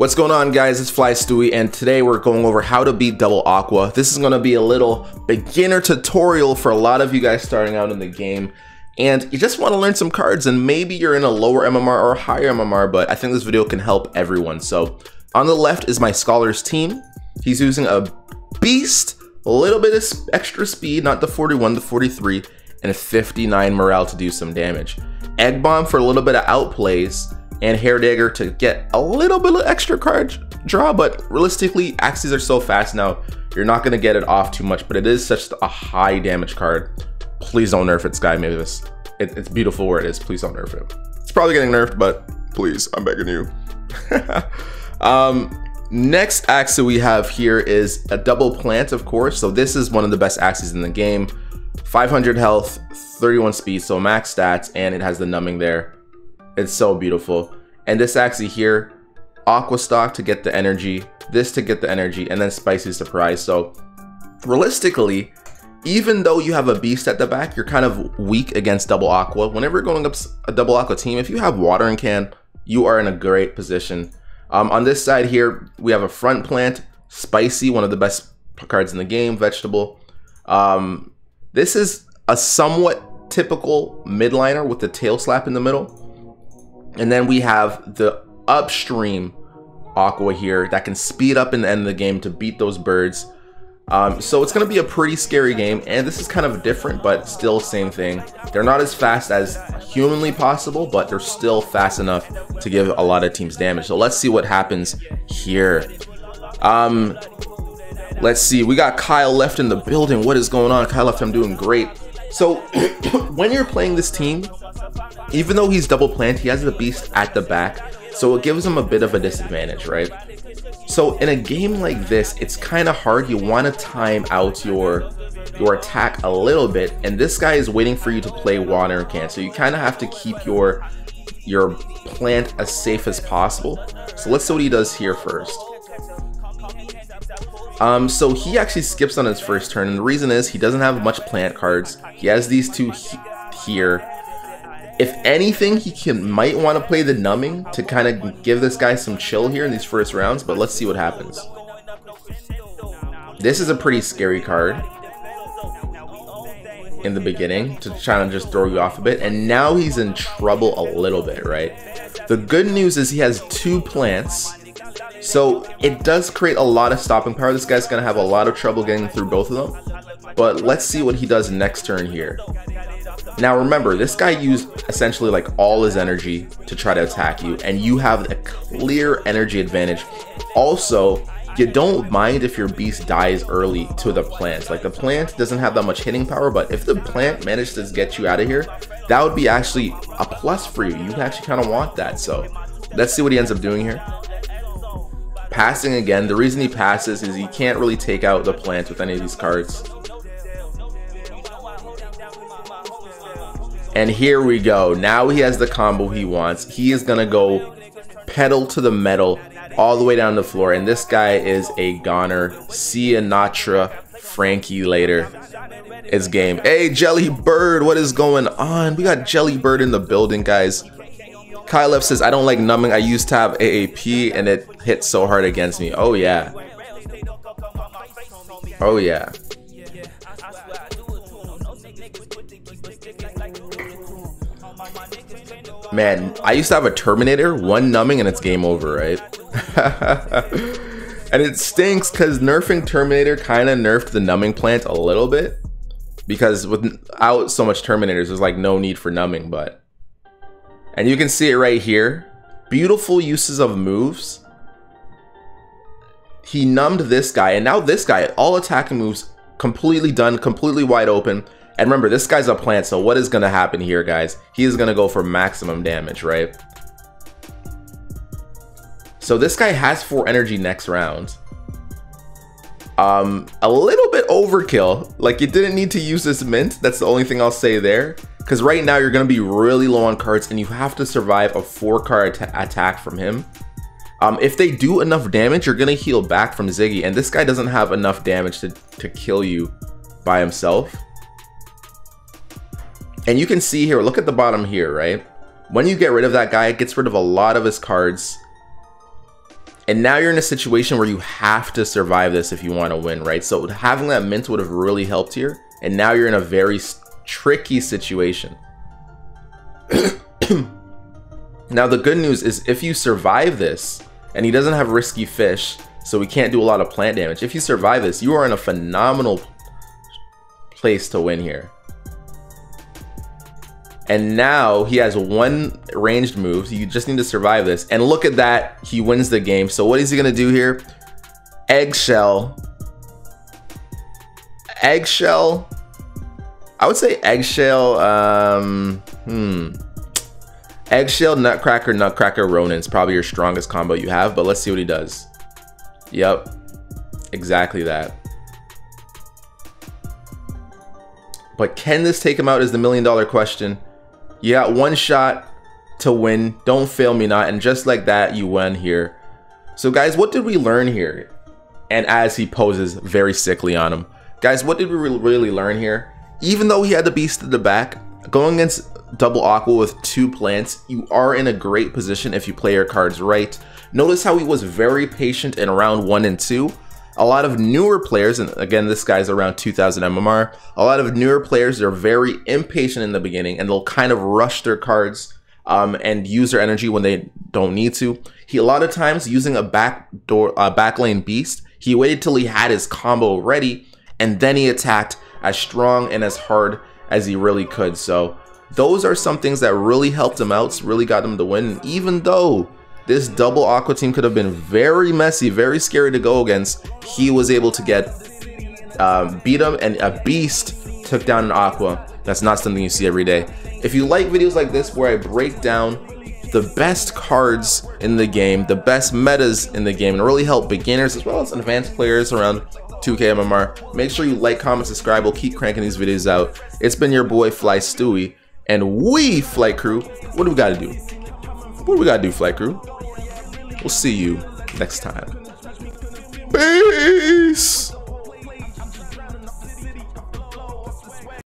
What's going on, guys? It's Fly Stewie, and today we're going over how to beat Double Aqua. This is going to be a little beginner tutorial for a lot of you guys starting out in the game, and you just want to learn some cards, and maybe you're in a lower MMR or higher MMR, but I think this video can help everyone. So on the left is my Scholar's team. He's using a beast, a little bit of extra speed, not the 41, the 43, and 59 morale to do some damage. Egg Bomb for a little bit of outplays, and Hair Dagger to get a little bit of extra card draw, but realistically, axes are so fast now, you're not gonna get it off too much, but it is such a high damage card. Please don't nerf it, Sky Mavis. It's beautiful where it is, please don't nerf it. It's probably getting nerfed, but please, I'm begging you. Next axe that we have here is a double plant, of course. So this is one of the best axes in the game. 500 health, 31 speed, so max stats, and it has the numbing there. It's so beautiful. And this axe here, Aqua Stock to get the energy, this to get the energy, and then Spicy Surprise. So realistically, even though you have a beast at the back, you're kind of weak against Double Aqua. Whenever you're going up a Double Aqua team, if you have Watering Can, you are in a great position. On this side here, we have a front plant, Spicy, one of the best cards in the game, Vegetable. This is a somewhat typical midliner with the tail slap in the middle. And then we have the upstream Aqua here that can speed up in the end of the game to beat those birds. So it's going to be a pretty scary game, and this is kind of different, but still same thing. They're not as fast as humanly possible, but they're still fast enough to give a lot of teams damage. So let's see what happens here. Let's see, we got Kyle left in the building. What is going on? Kyle left, I'm doing great. So when you're playing this team, even though he's double plant, he has the beast at the back, so it gives him a bit of a disadvantage, right? So in a game like this, it's kind of hard. You want to time out your attack a little bit, and this guy is waiting for you to play Watering Can, so you kind of have to keep your plant as safe as possible. So let's see what he does here first. So he actually skips on his first turn, and the reason is he doesn't have much plant cards. He has these two here. If anything, he might want to play the numbing to kind of give this guy some chill here in these first rounds, but let's see what happens. This is a pretty scary card in the beginning to try to just throw you off a bit, and now he's in trouble a little bit, right? The good news is he has two plants, so it does create a lot of stopping power. This guy's going to have a lot of trouble getting through both of them, but let's see what he does next turn here. Now remember, this guy used essentially like all his energy to try to attack you, and you have a clear energy advantage. Also, you don't mind if your beast dies early to the plant. Like, the plant doesn't have that much hitting power, but if the plant managed to get you out of here, that would be actually a plus for you. You actually kind of want that. So let's see what he ends up doing here. Passing again. The reason he passes is he can't really take out the plant with any of these cards. And here we go. Now he has the combo he wants. He is gonna go pedal to the metal all the way down the floor, and this guy is a goner. See ya, Natra, Frankie later. It's game. Hey, Jelly Bird, what is going on? We got Jelly Bird in the building, guys. Kyle F says, I don't like numbing. I use tab AAP and it hits so hard against me. Oh yeah. Oh yeah. Man, I used to have a Terminator, one numbing and it's game over, right? And it stinks because nerfing Terminator kind of nerfed the numbing plant a little bit, because without so much Terminators, there's like no need for numbing, but... And you can see it right here. Beautiful uses of moves. He numbed this guy, and now this guy, all attacking moves, completely done, completely wide open. And remember, this guy's a plant, so what is going to happen here, guys? He is going to go for maximum damage, right? So this guy has 4 energy next round. A little bit overkill. Like, you didn't need to use this mint. That's the only thing I'll say there. Because right now, you're going to be really low on cards, and you have to survive a 4-card attack from him. If they do enough damage, you're going to heal back from Ziggy. And this guy doesn't have enough damage to kill you by himself. And you can see here, look at the bottom here, right? When you get rid of that guy, it gets rid of a lot of his cards. And now you're in a situation where you have to survive this if you want to win, right? So having that mint would have really helped here. And now you're in a very tricky situation. Now the good news is if you survive this, and he doesn't have risky fish, so we can't do a lot of plant damage. If you survive this, you are in a phenomenal place to win here. And now he has one ranged move. So you just need to survive this. And look at that. He wins the game. So what is he going to do here? Eggshell. Eggshell. I would say eggshell. Eggshell, nutcracker, nutcracker, Ronin's probably your strongest combo you have. But let's see what he does. Yep. Exactly that. But can this take him out is the million-dollar question. You got one shot to win. Don't fail me not. And just like that, you win here. So guys, what did we learn here? And as he poses very sickly on him. Guys, what did we really learn here? Even though he had the beast at the back, going against Double Aqua with two plants, you are in a great position if you play your cards right. Notice how he was very patient in round 1 and 2. A lot of newer players, and again, this guy's around 2000 MMR, a lot of newer players are very impatient in the beginning and they'll kind of rush their cards and use their energy when they don't need to. He, a lot of times using a back lane beast, he waited till he had his combo ready and then he attacked as strong and as hard as he really could. So those are some things that really helped him out, really got him to win. And even though this Double Aqua team could have been very messy, very scary to go against, he was able to get beat him, and a beast took down an Aqua. That's not something you see every day. If you like videos like this where I break down the best cards in the game, the best metas in the game, and really help beginners as well as advanced players around 2K MMR, make sure you like, comment, subscribe. We'll keep cranking these videos out. It's been your boy Fly Stewie, and we, Flight Crew, what do we gotta do? What do we gotta do, Flight Crew? We'll see you next time. Peace!